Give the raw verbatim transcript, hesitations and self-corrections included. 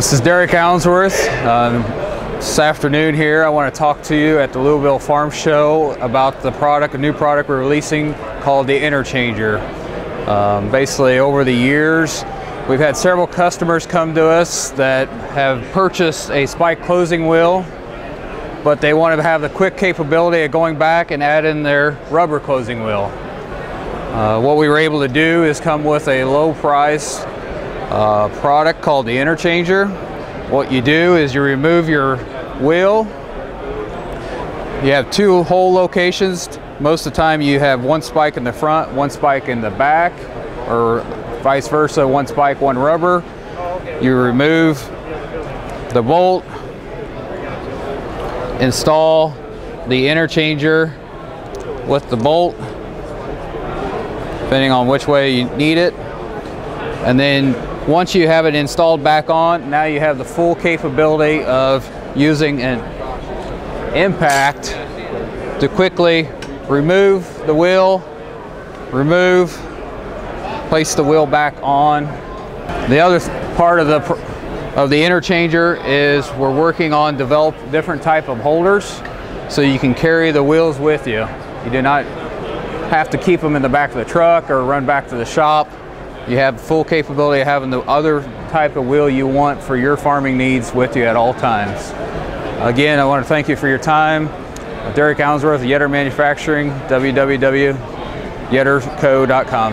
This is Derek Allensworth. Um, this afternoon here I want to talk to you at the Louisville Farm Show about the product, a new product we're releasing called the Interchanger. Um, basically over the years we've had several customers come to us that have purchased a spike closing wheel, but they want to have the quick capability of going back and adding their rubber closing wheel. Uh, what we were able to do is come with a low price Uh, product called the Interchanger. What you do is you remove your wheel. You have two hole locations. Most of the time you have one spike in the front, one spike in the back, or vice versa, one spike, one rubber. You remove the bolt, install the Interchanger with the bolt, depending on which way you need it. And then once you have it installed back on, now you have the full capability of using an impact to quickly remove the wheel, remove, place the wheel back on. The other part of the, of the Interchanger is we're working on develop different type of holders so you can carry the wheels with you. You do not have to keep them in the back of the truck or run back to the shop. You have full capability of having the other type of wheel you want for your farming needs with you at all times. Again, I want to thank you for your time. Derek Allensworth of Yetter Manufacturing, w w w dot yetter co dot com.